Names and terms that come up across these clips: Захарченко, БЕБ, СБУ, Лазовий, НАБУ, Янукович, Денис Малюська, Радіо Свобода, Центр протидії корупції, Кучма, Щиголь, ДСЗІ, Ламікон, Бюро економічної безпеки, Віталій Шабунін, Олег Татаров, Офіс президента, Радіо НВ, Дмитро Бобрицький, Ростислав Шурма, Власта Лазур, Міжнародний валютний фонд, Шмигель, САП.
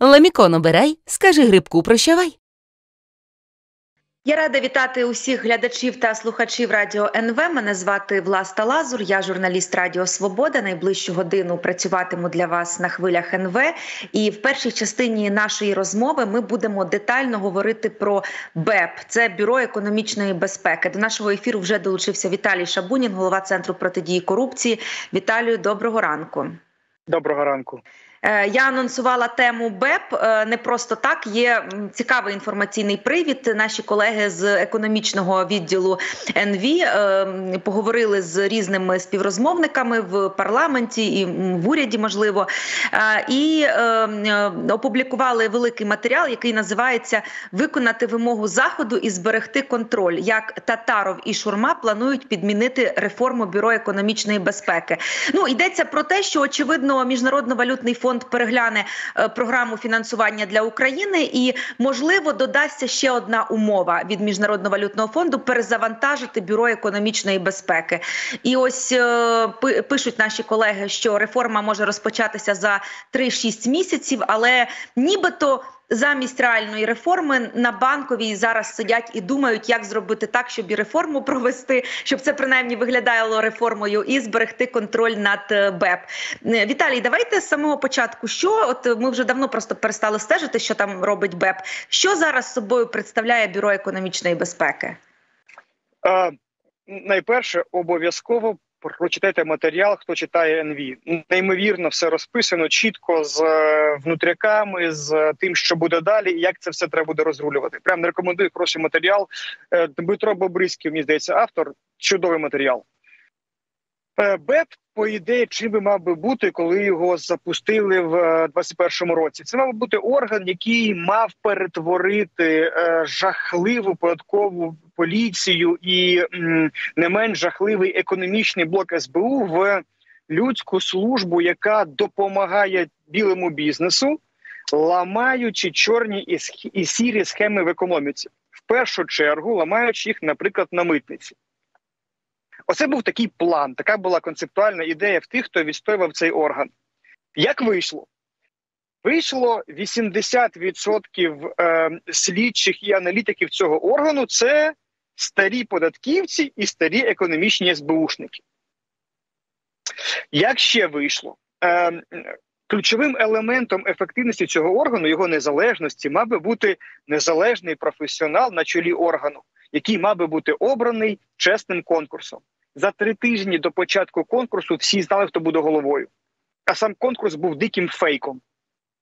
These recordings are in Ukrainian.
Ламікон обирай, скажи грибку прощавай. Я рада вітати усіх глядачів та слухачів Радіо НВ. Мене звати Власта Лазур, я журналіст Радіо Свобода. Найближчу годину працюватиму для вас на хвилях НВ. І в першій частині нашої розмови ми будемо детально говорити про БЕБ. Це Бюро економічної безпеки. До нашого ефіру вже долучився Віталій Шабунін, голова Центру протидії корупції. Віталію, доброго ранку. Доброго ранку. Я анонсувала тему БЕБ не просто так. Є цікавий інформаційний привід. Наші колеги з економічного відділу НВ поговорили з різними співрозмовниками в парламенті і в уряді, можливо, і опублікували великий матеріал, який називається «Виконати вимогу Заходу і зберегти контроль. Як Татаров і Шурма планують підмінити реформу Бюро економічної безпеки». Ну, йдеться про те, що, очевидно, Міжнародний валютний фонд перегляне програму фінансування для України і, можливо, додасться ще одна умова від Міжнародного валютного фонду – перезавантажити Бюро економічної безпеки. І ось пишуть наші колеги, що реформа може розпочатися за 3-6 місяців, але нібито замість реальної реформи на Банковій зараз сидять і думають, як зробити так, щоб і реформу провести, щоб це принаймні виглядало реформою, і зберегти контроль над БЕБ. Віталій, давайте з самого початку. Ми вже давно просто перестали стежити, що там робить БЕБ. Що зараз собою представляє Бюро економічної безпеки? Найперше, обов'язково прочитайте матеріал, хто читає НВ. Неймовірно все розписано, чітко, з внутряками, з тим, що буде далі, і як це все треба буде розрулювати. Прям рекомендую хороший матеріал. Дмитро Бобрицький, мені здається, автор. Чудовий матеріал. БЕБ, по ідеї, чим би мав би бути, коли його запустили в 2021 році? Це мав бути орган, який мав перетворити жахливу податкову поліцію і не менш жахливий економічний блок СБУ в людську службу, яка допомагає білому бізнесу, ламаючи чорні і сірі схеми в економіці. В першу чергу ламаючи їх, наприклад, на митниці. Оце був такий план, така була концептуальна ідея в тих, хто відстоював цей орган. Як вийшло? Вийшло 80% слідчих і аналітиків цього органу – це старі податківці і старі економічні СБУшники. Як ще вийшло? Ключовим елементом ефективності цього органу, його незалежності, мав би бути незалежний професіонал на чолі органу, який мав би бути обраний чесним конкурсом. За 3 тижні до початку конкурсу всі знали, хто буде головою. А сам конкурс був диким фейком.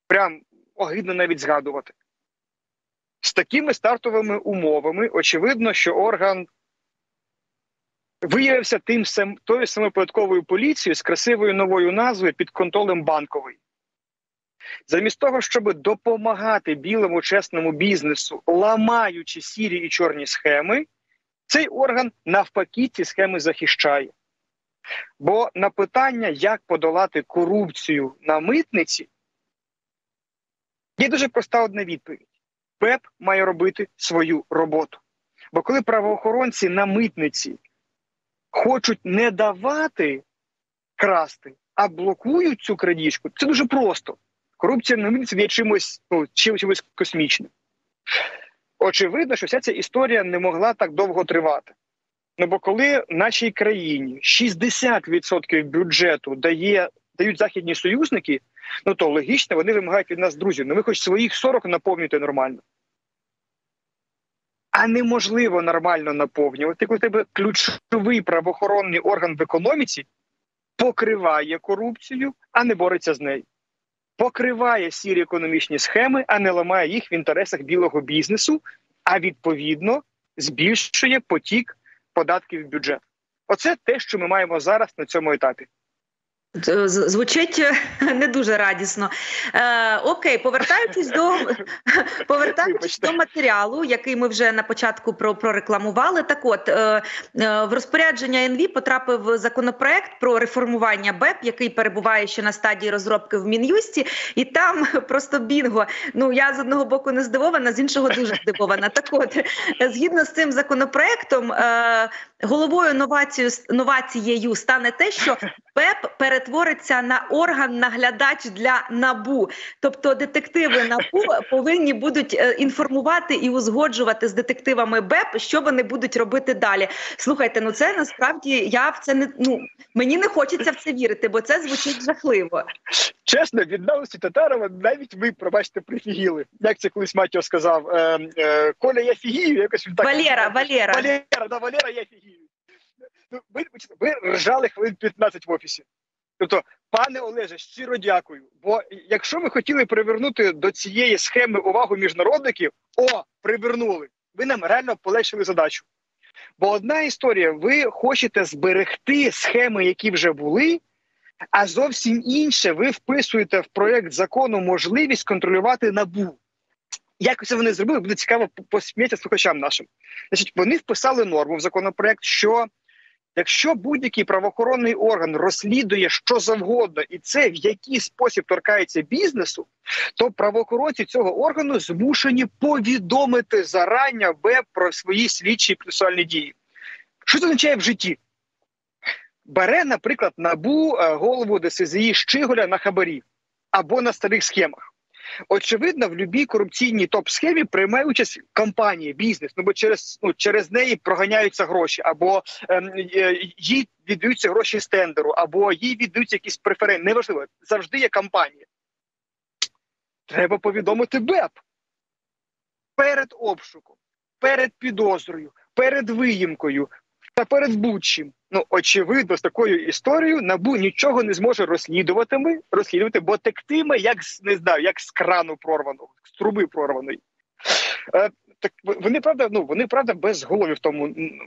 Прям огидно навіть згадувати. З такими стартовими умовами, очевидно, що орган виявився тою самою податковою поліцією з красивою новою назвою під контролем Банкової. Замість того, щоб допомагати білому чесному бізнесу, ламаючи сірі і чорні схеми, цей орган навпаки ці схеми захищає. Бо на питання, як подолати корупцію на митниці, є дуже проста одна відповідь. БЕБ має робити свою роботу. Бо коли правоохоронці на митниці хочуть не давати красти, а блокують цю крадіжку, це дуже просто. Корупція на митниці є чимось космічним. Очевидно, що вся ця історія не могла так довго тривати. Ну, бо коли в нашій країні 60% бюджету дають західні союзники, ну то логічно, вони вимагають від нас друзів. Ну ви хоч своїх 40 наповнюйте нормально. А неможливо нормально наповнювати, коли в тебе ключовий правоохоронний орган в економіці покриває корупцію, а не бореться з нею. Покриває сірі економічні схеми, а не ламає їх в інтересах білого бізнесу, а відповідно збільшує потік податків в бюджет. Оце те, що ми маємо зараз на цьому етапі. Звучить не дуже радісно. Окей, повертаючись до матеріалу, який ми вже на початку прорекламували. Так от, в розпорядження НВ потрапив законопроект про реформування БЕБ, який перебуває ще на стадії розробки в Мін'юсті. І там просто бінго. Ну, я з одного боку не здивована, з іншого дуже здивована. Так от, згідно з цим законопроектом, головою новацією стане те, що БЕБ перед перетвориться на орган-наглядач для НАБУ. Тобто детективи НАБУ повинні будуть інформувати і узгоджувати з детективами БЕБ, що вони будуть робити далі. Слухайте, ну це насправді, мені не хочеться в це вірити, бо це звучить жахливо. Чесно, від новості Татарова навіть ви, пробачте, прифігіли. Як це колись Матьо сказав? Коля, я фігію, якось він так... Валера. Валера, я фігію. Ви ржали хвилин 15 в офісі. Тобто, пане Олеже, щиро дякую. Бо якщо ви хотіли привернути до цієї схеми увагу міжнародників, привернули. Ви нам реально полегшили задачу. Бо одна історія, ви хочете зберегти схеми, які вже були, а зовсім інше, ви вписуєте в проєкт закону можливість контролювати НАБУ. Як це вони зробили, буде цікаво посміятися слухачам нашим. Значить, вони вписали норму в законопроєкт, що якщо будь-який правоохоронний орган розслідує що завгодно, і це в який спосіб торкається бізнесу, то правоохоронці цього органу змушені повідомити зарання БЕБ про свої слідчі і процесуальні дії. Що це означає в житті? Бере, наприклад, НАБУ голову ДСЗІ Щиголя на хабарі або на старих схемах. Очевидно, в будь-якій корупційній топ-схемі приймає участь компанія, бізнес, бо через неї проганяються гроші, або їй віддаються гроші з тендеру, або їй віддаються якісь преференції. Неважливо, завжди є компанія. Треба повідомити БЕБ перед обшуком, перед підозрою, перед виїмкою та перед будь-чим. Очевидно, з такою історією НАБУ нічого не зможе розслідувати, бо тектиме, як з крану прорваного, з труби прорваної. Вони, правда, без голови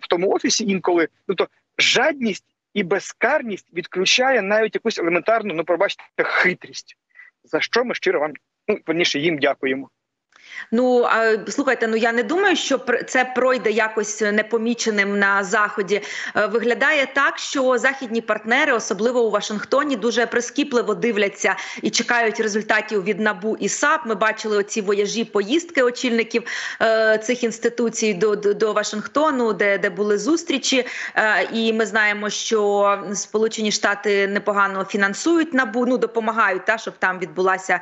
в тому офісі інколи. Тобто жадність і безкарність відключає навіть якусь елементарну, хитрість. За що ми щиро вам, їм дякуємо. Слухайте, я не думаю, що це пройде якось непоміченим на Заході. Виглядає так, що західні партнери, особливо у Вашингтоні, дуже прискіпливо дивляться і чекають результатів від НАБУ і САП. Ми бачили оці вояжі поїздки очільників цих інституцій до Вашингтону, де були зустрічі. І ми знаємо, що Сполучені Штати непогано фінансують НАБУ, допомагають, щоб там відбулося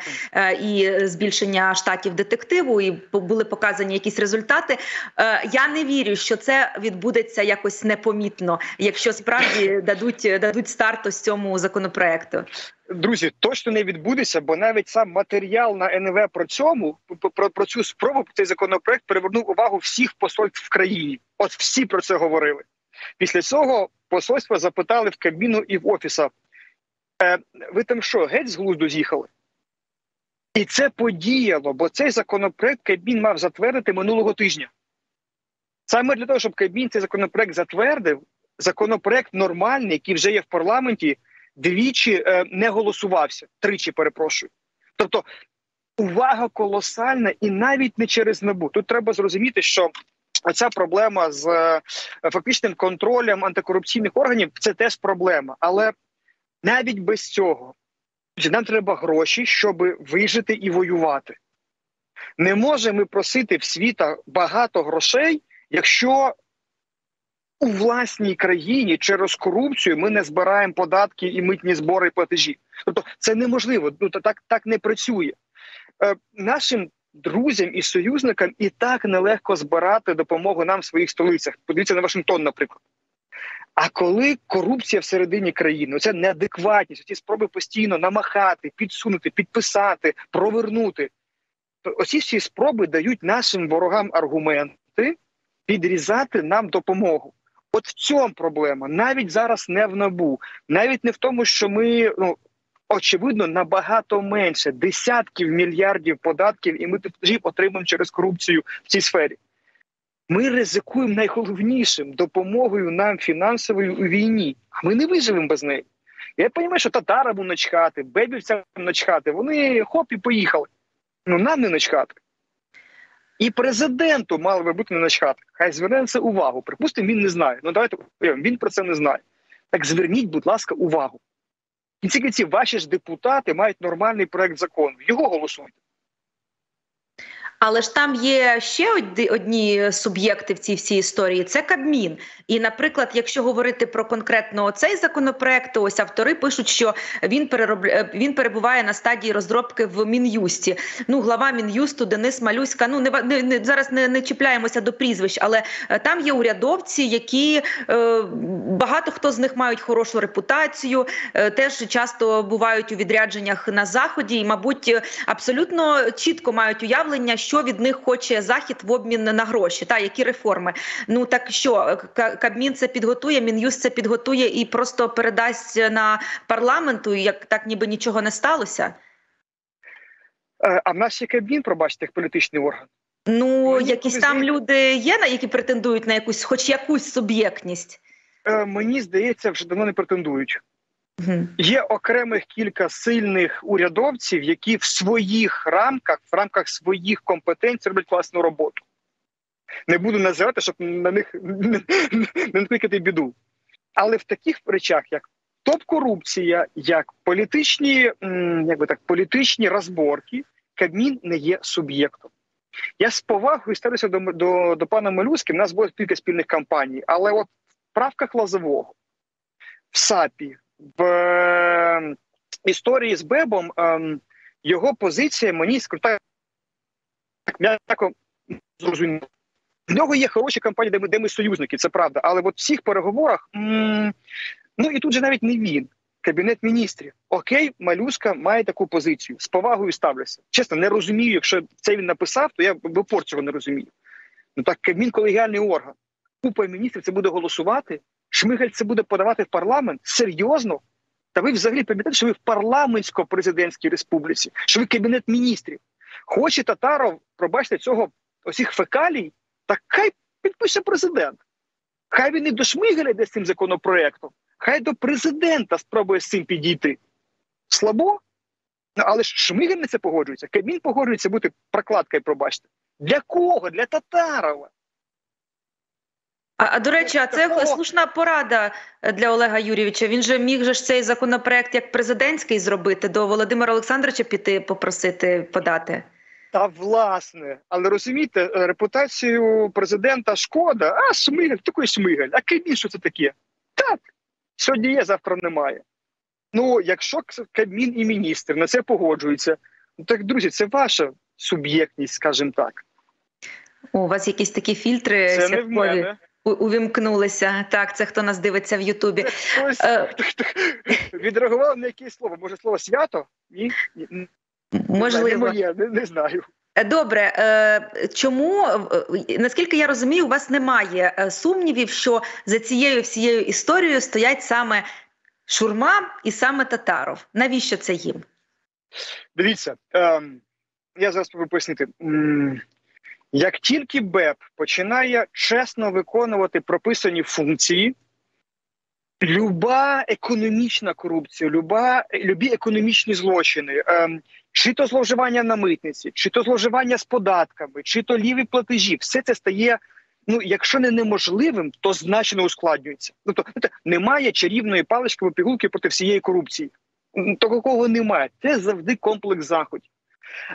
і збільшення штатів детективів, і були показані якісь результати. Я не вірю, що це відбудеться якось непомітно, якщо справді дадуть старт ось цьому законопроекту. Друзі, точно не відбудеться, бо навіть сам матеріал на НВ про цю спробу, цей законопроект привернув увагу всіх посольств в країні. От всі про це говорили. Після цього посольства запитали в Кабміну і в Офіса: ви там що, геть з глузду з'їхали? І це подіяло, бо цей законопроект Кабмін мав затвердити минулого тижня. Саме для того, щоб Кабмін цей законопроект затвердив, законопроект нормальний, який вже є в парламенті, двічі не голосувався, тричі, перепрошую. Тобто увага колосальна і навіть не через НАБУ. Тут треба зрозуміти, що оця проблема з фактичним контролем антикорупційних органів – це теж проблема. Але навіть без цього. Нам треба гроші, щоб вижити і воювати. Не можемо ми просити в світа багато грошей, якщо у власній країні через корупцію ми не збираємо податки і митні збори, і платежі. Тобто це неможливо, так не працює. Нашим друзям і союзникам і так нелегко збирати допомогу нам в своїх столицях. Подивіться на Вашингтон, наприклад. А коли корупція всередині країни, оця неадекватність, оці спроби постійно намахати, підсунути, підписати, провернути, оці всі спроби дають нашим ворогам аргументи підрізати нам допомогу. От в цьому проблема. Навіть зараз не в НАБУ. Навіть не в тому, що ми, очевидно, набагато менше десятків мільярдів податків і ми отримуємо через корупцію в цій сфері. Ми ризикуємо найголовнішим – допомогою нам фінансовою у війні. Ми не виживемо без неї. Я розумію, що татарову начхати, бебівцям начхати. Вони хоп і поїхали. Нам не начхати. І президенту мало би бути не начхати. Хай зверне на це увагу. Припустимо, він не знає. Давайте уявимо, він про це не знає. Так зверніть, будь ласка, увагу. І тільки ваші ж депутати мають нормальний проект закону. Його голосуйте. Але ж там є ще одні суб'єкти в цій всій історії – це Кабмін. І, наприклад, якщо говорити про конкретно цей законопроект, то ось автори пишуть, що він перебуває на стадії розробки в Мін'юсті. Ну, глава Мін'юсту Денис Малюська, ну, зараз не чіпляємося до прізвищ, але там є урядовці, які, багато хто з них мають хорошу репутацію, теж часто бувають у відрядженнях на Заході і, мабуть, абсолютно чітко мають уявлення, що від них хоче Захід в обмін на гроші, та які реформи. Ну так що, Кабмін це підготує, Мін'юст це підготує і просто передасть на парламенту, як так ніби нічого не сталося? А в нас є Кабмін, пробачте, як політичний орган? Ну, якісь там люди є, які претендують на якусь, хоч якусь суб'єктність? Мені здається, вже давно не претендують. Є окремих кілька сильних урядовців, які в своїх рамках, своїх компетенцій роблять класну роботу. Не буду називати, щоб на них не накликати біду. Але в таких речах, як топ-корупція, як політичні розборки, Кабмін не є суб'єктом. Я з повагою ставлюся до пана Малюськи, в нас було кілька спільних кампаній, але от в правках Лазового, в САПі, в історії з БЕБом його позиція мені скрута, м'яко зрозуміла. В нього є хороші кампанії, де ми союзники, це правда. Але от в всіх переговорах, ну і тут же навіть не він, Кабінет міністрів. Окей, Малюська має таку позицію, з повагою ставлюся. Чесно, не розумію, якщо це він написав, то я в опор цього не розумію. Ну так, Кабмін – колегіальний орган. Купа міністрів це буде голосувати, Шмигель це буде подавати в парламент? Серйозно? Та ви взагалі пам'ятаєте, що ви в парламентсько-президентській республіці, що ви Кабінет міністрів. Хоче Татаров, пробачте, цього усіх фекалій, так хай підпише президент. Хай він і до Шмигеля йде з цим законопроектом, хай до президента спробує з цим підійти. Слабо? Але ж Шмигель не це погоджується. Кабмін погоджується бути прокладкою, пробачте. Для кого? Для Татарова. А, до речі, а це слушна порада для Олега Юрійовича. Він же міг же ж цей законопроект як президентський зробити, до Володимира Олександровича піти попросити подати. Та власне. Але розумієте, репутацію президента шкода. А Шмигель, такий Шмигель. А Кабмін, що це таке? Так, сьогодні є, завтра немає. Ну, якщо Кабмін і міністр на це погоджуються, ну так, друзі, це ваша суб'єктність, скажімо так. О, у вас якісь такі фільтри святкові. Це не в мене. Увімкнулися. Так, це хто нас дивиться в Ютубі. Хтось відреагував на якесь слово. Може, слово «свято»? Ні? Можливо. Не знаю. Добре. Чому, наскільки я розумію, у вас немає сумнівів, що за цією всією історією стоять саме Шурма і саме Татаров? Навіщо це їм? Дивіться, я зараз спробую пояснити. Як тільки БЕБ починає чесно виконувати прописані функції, люба економічна корупція, любі економічні злочини, чи то зловживання на митниці, чи то зловживання з податками, чи то ліві платежі, все це стає, ну, якщо не неможливим, то значно ускладнюється. Тобто немає чарівної палички або пігулки проти всієї корупції. Такого немає. Це завжди комплекс заходів.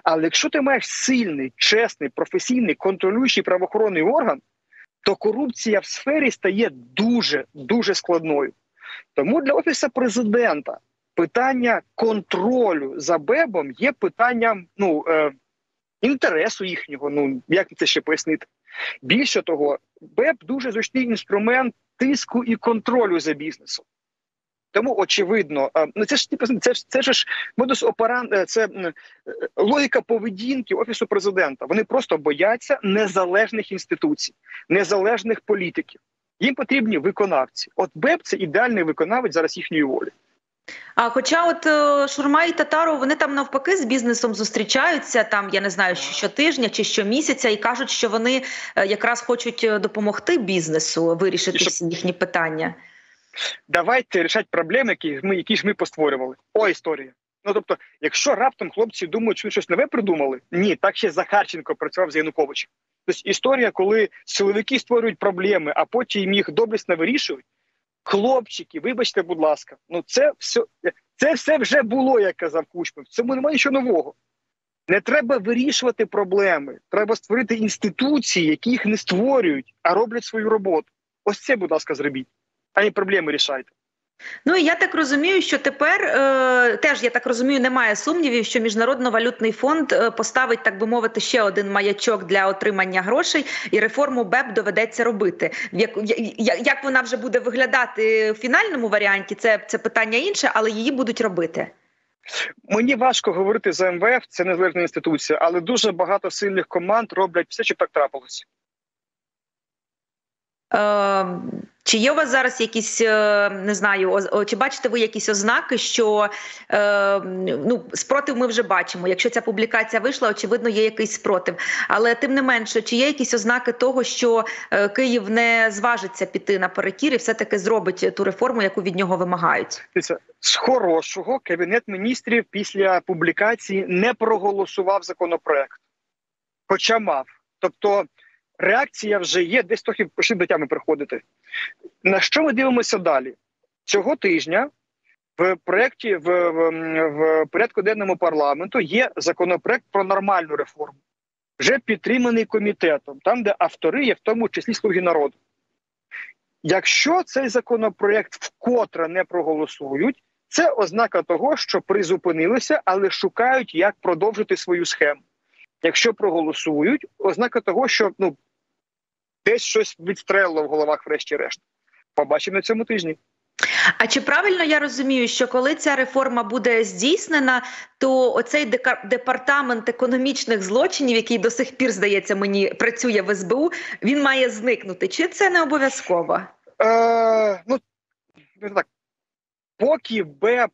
Але якщо ти маєш сильний, чесний, професійний, контролюючий правоохоронний орган, то корупція в сфері стає дуже складною. Тому для Офісу Президента питання контролю за БЕБом є питанням інтересу їхнього, як це ще пояснити. Більше того, БЕБ – дуже зручний інструмент тиску і контролю за бізнесом. Тому, очевидно, це ж модус операнди, це логіка поведінки Офісу Президента. Вони просто бояться незалежних інституцій, незалежних політиків. Їм потрібні виконавці. От БЕБ – це ідеальний виконавець зараз їхньої волі. А хоча от Шурма і Татаров, вони там навпаки з бізнесом зустрічаються, там, я не знаю, щотижня чи щомісяця, і кажуть, що вони якраз хочуть допомогти бізнесу вирішити всі їхні питання. Давайте рішати проблеми, які ж ми постворювали. О, історія. Ну, тобто, якщо раптом хлопці думають, що щось нове придумали, ні, так ще Захарченко працював за Януковича. Тобто історія, коли силовики створюють проблеми, а потім їх доблісно вирішують. Хлопчики, вибачте, будь ласка, це все вже було, як казав Кучма. В цьому немає нічого нового. Не треба вирішувати проблеми, треба створити інституції, які їх не створюють, а роблять свою роботу. Ось це, будь ласка, зробіть, а не проблеми рішайте. Ну і я так розумію, що тепер, теж, я так розумію, немає сумнівів, що Міжнародний валютний фонд поставить, так би мовити, ще один маячок для отримання грошей, і реформу БЕБ доведеться робити. Як вона вже буде виглядати в фінальному варіанті, це питання інше, але її будуть робити. Мені важко говорити за МВФ, це незалежна інституція, але дуже багато сильних команд роблять все, щоб так трапилось. Чи є у вас зараз якісь, не знаю, чи бачите ви якісь ознаки, що спротив ми вже бачимо. Якщо ця публікація вийшла, очевидно, є якийсь спротив. Але тим не менше, чи є якісь ознаки того, що Київ не зважиться піти наперекір і все-таки зробить ту реформу, яку від нього вимагають? З хорошого, Кабінет міністрів після публікації не проголосував законопроект. Хоча мав. Тобто реакція вже є, десь трохи пішли до тями приходити. На що ми дивимося далі? Цього тижня в порядку денному парламенту є законопроект про нормальну реформу, вже підтриманий комітетом, там, де автори є, в тому числі «Слуги народу». Якщо цей законопроект вкотре не проголосують, це ознака того, що призупинилися, але шукають, як продовжити свою схему. Якщо проголосують, ознака того, що десь щось відстрелило в головах врешті-решт. Побачимо на цьому тижні. А чи правильно я розумію, що коли ця реформа буде здійснена, то оцей департамент економічних злочинів, який до сих пір, здається мені, працює в СБУ, він має зникнути? Чи це не обов'язково? Поки БЕБ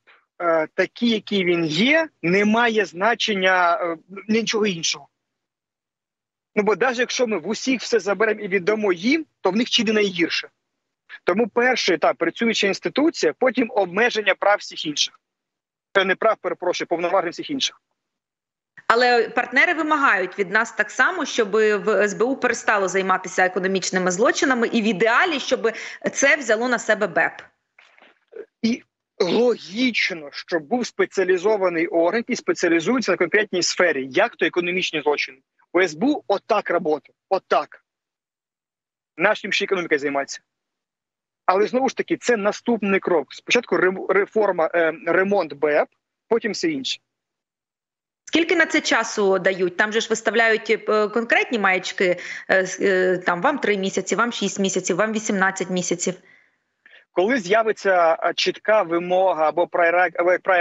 такий, який він є, не має значення нічого іншого. Бо навіть якщо ми в усіх все заберемо і віддамо їм, то в них чи не найгірше. Тому перший етап – працююча інституція, потім обмеження прав всіх інших. Не прав, перепрошую, повноважень всіх інших. Але партнери вимагають від нас так само, щоб в СБУ перестало займатися економічними злочинами і в ідеалі, щоб це взяло на себе БЕБ. І логічно, що був спеціалізований орган, який спеціалізується на конкретній сфері, як то економічні злочини. У СБУ отак роботи, отак. Нашим ще економікою займається. Але знову ж таки, це наступний крок. Спочатку реформа, ремонт БЕБ, потім все інше. Скільки на це часу дають? Там же ж виставляють конкретні маячки, там вам 3 місяці, вам 6 місяців, вам 18 місяців. Коли з'явиться чітка вимога або prior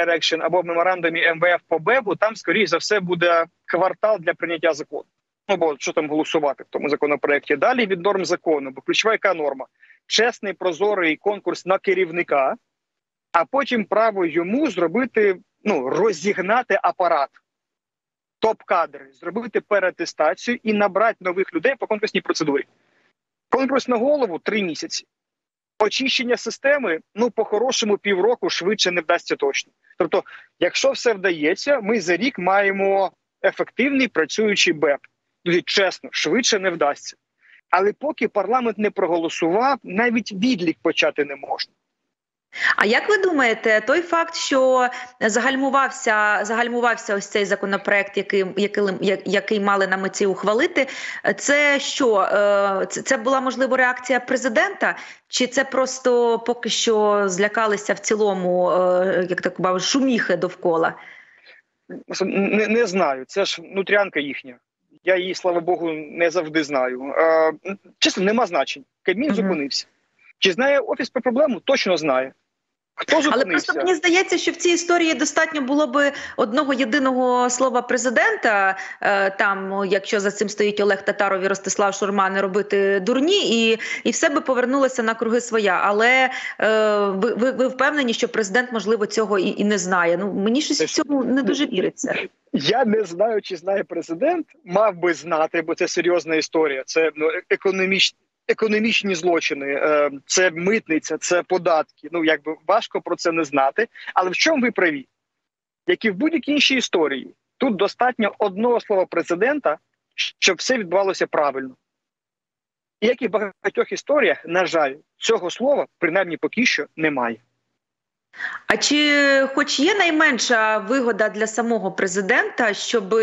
action, або в меморандумі МВФ по БЕБу, там, скоріш за все, буде квартал для прийняття закону. Бо що там голосувати в тому законопроєкті? Далі від норм закону, бо ключова яка норма? Чесний, прозорий конкурс на керівника, а потім право йому зробити, розігнати апарат, топ-кадри, зробити переатестацію і набрати нових людей по конкурсній процедурі. Конкурс на голову – 3 місяці. Очищення системи, по-хорошому, півроку швидше не вдасться точно. Тобто, якщо все вдається, ми за рік маємо ефективний працюючий БЕБ. Дуже чесно, швидше не вдасться. Але поки парламент не проголосував, навіть відлік почати не можна. А як ви думаєте, той факт, що загальмувався ось цей законопроект, який мали на меті ухвалити, це що? Це була, можливо, реакція президента? Чи це просто поки що злякалися в цілому, як так кажуть, шуміхи довкола? Не знаю, це ж внутрянка їхня. Я її, слава Богу, не завжди знаю. Чесно, нема значень. Кабмін зупинився. Чи знає Офіс про проблему? Точно знає. Хто зупинився? Але просто мені здається, що в цій історії достатньо було би одного єдиного слова президента, там, якщо за цим стоїть Олег Татаров і Ростислав Шурма, не робити дурні, і все би повернулося на круги своя. Але ви впевнені, що президент, можливо, цього і не знає? Мені щось в цьому не дуже віриться. Я не знаю, чи знає президент. Мав би знати, бо це серйозна історія. Це економічні злочини, це митниця, це податки. Важко про це не знати. Але в чому ви праві? Як і в будь-якій іншій історії, тут достатньо одного слова президента, щоб все відбувалося правильно. І як і в багатьох історіях, на жаль, цього слова, принаймні поки що, немає. А чи хоч є найменша вигода для самого президента, щоб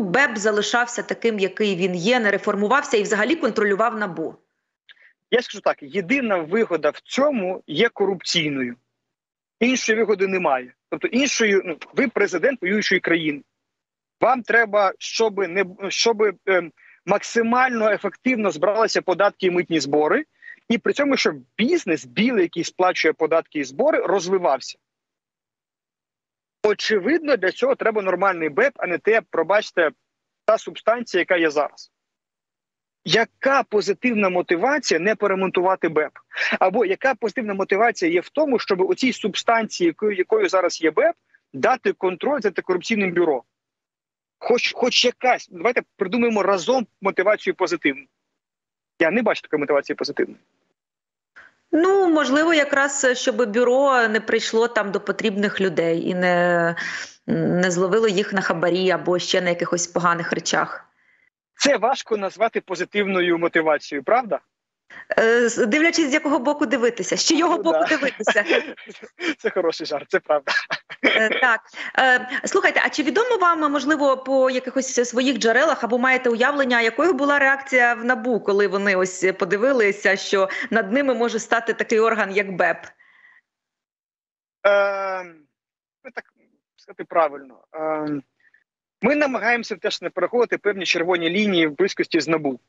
БЕБ залишався таким, який він є, не реформувався і взагалі контролював НАБУ? Я скажу так, єдина вигода в цьому є корупційною. Іншої вигоди немає. Тобто іншої, ви президент воюючої країни. Вам треба, щоб максимально ефективно збиралися податки і митні збори, і при цьому, щоб бізнес, білий, який сплачує податки і збори, розвивався. Очевидно, для цього треба нормальний БЕБ, а не те, пробачте, та субстанція, яка є зараз. Яка позитивна мотивація не перемонтувати БЕБ? Або яка позитивна мотивація є в тому, щоб у цій субстанції, якою зараз є БЕБ, дати контроль за антикорупційним бюро? Хоч якась, давайте придумаємо разом мотивацію позитивну. Я не бачу такої мотивації позитивної. Можливо, якраз, щоб бюро не прийшло там до потрібних людей і не зловило їх на хабарі або ще на якихось поганих речах. Це важко назвати позитивною мотивацією, правда? Дивлячись, з якого боку дивитися, з чийого боку дивитися. Це хороший жарт, це правда. Так. Слухайте, а чи відомо вам, можливо, по якихось своїх джерелах, або маєте уявлення, якою була реакція в НАБУ, коли вони ось подивилися, що над ними може стати такий орган, як БЕБ? Ви так сказати правильно. Ми намагаємося теж не переходити певні червоні лінії в близькості з НАБУ.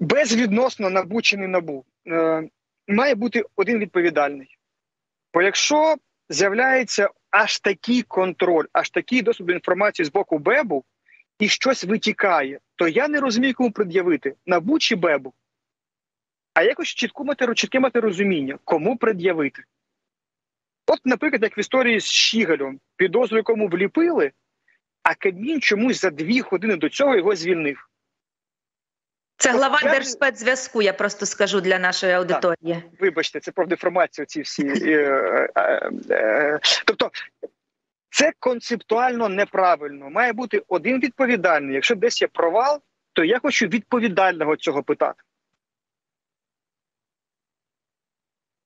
Безвідносно НАБУ чи не НАБУ. Має бути один відповідальний. Бо якщо з'являється аж такий контроль, аж такий доступ до інформації з боку БЕБу, і щось витікає, то я не розумію, кому пред'явити – НАБУ чи БЕБу. А якось чітке мати розуміння, кому пред'явити. От, наприклад, як в історії з Щигелем, підозру якому вліпили, а Кабмін чомусь за 2 години до цього його звільнив. Це глава Держспецзв'язку, я просто скажу для нашої аудиторії. Так, вибачте, це про деформацію ці всі. Тобто, це концептуально неправильно. Має бути один відповідальний. Якщо десь є провал, то я хочу відповідального цього питати.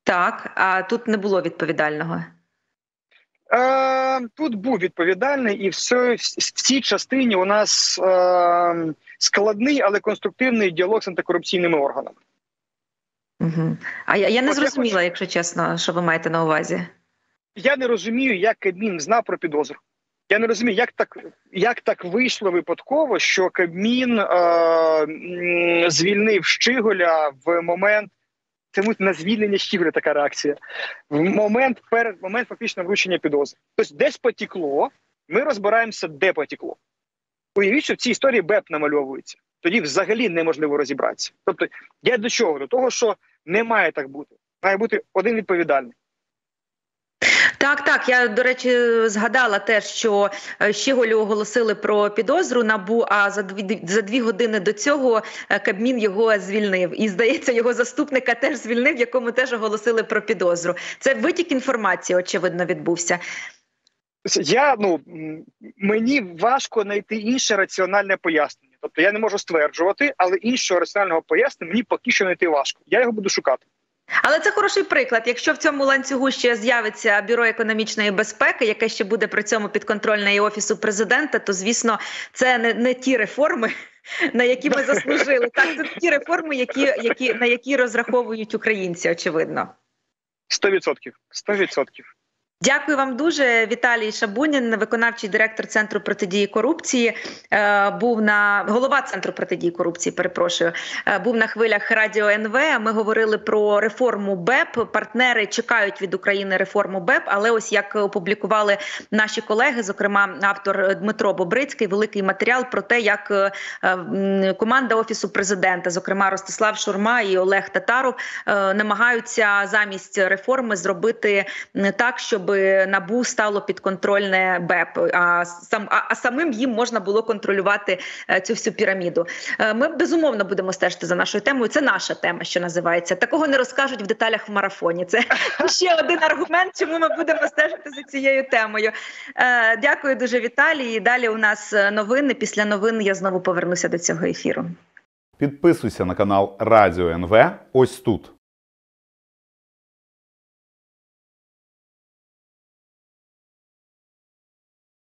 Так, а тут не було відповідального? Тут був відповідальний, і в цій частині у нас складний, але конструктивний діалог з антикорупційними органами. Угу. А я не зрозуміла, якщо чесно, що ви маєте на увазі. Я не розумію, як Кабмін знав про підозру. Я не розумію, як так вийшло випадково, що Кабмін звільнив Щиголя в момент. Тому на звільнення Щиголя така реакція. В момент фактично вручення підозри. Тобто десь потекло, ми розбираємося, де потекло. Уявіть, що в цій історії БЕБ намальовується. Тоді взагалі неможливо розібратися. Тобто я до чого? До того, що не має так бути. Має бути один відповідальний. Так, я, до речі, згадала те, що Щиголю оголосили про підозру НАБУ, а за 2 години до цього Кабмін його звільнив. І, здається, його заступника теж звільнив, якому теж оголосили про підозру. Це витік інформації, очевидно, відбувся. Мені важко знайти інше раціональне пояснення. Тобто я не можу стверджувати, але іншого раціонального пояснення мені поки що знайти важко. Я його буду шукати. Але це хороший приклад. Якщо в цьому ланцюгу ще з'явиться Бюро економічної безпеки, яке ще буде при цьому підконтрольне і Офісу Президента, то, звісно, це не ті реформи, на які ми заслужили. Так, це ті реформи, на які розраховують українці, очевидно. 100%. Дякую вам дуже. Віталій Шабунін, виконавчий директор Центру протидії корупції, голова Центру протидії корупції, був на хвилях Радіо НВ. Ми говорили про реформу БЕБ. Партнери чекають від України реформу БЕБ, але ось як опублікували наші колеги, зокрема автор Дмитро Бобрицький, великий матеріал про те, як команда Офісу Президента, зокрема Ростислав Шурма і Олег Татаров, намагаються замість реформи зробити так, щоб НАБУ стало підконтрольне БЕБ, а самим їм можна було контролювати цю всю піраміду. Ми, безумовно, будемо стежити за нашою темою. Це наша тема, що називається. Такого не розкажуть в деталях в марафоні. Це ще один аргумент, чому ми будемо стежити за цією темою. Дякую дуже, Віталій. І далі у нас новини. Після новин я знову повернуся до цього ефіру. Підписуйся на канал Радіо НВ ось тут.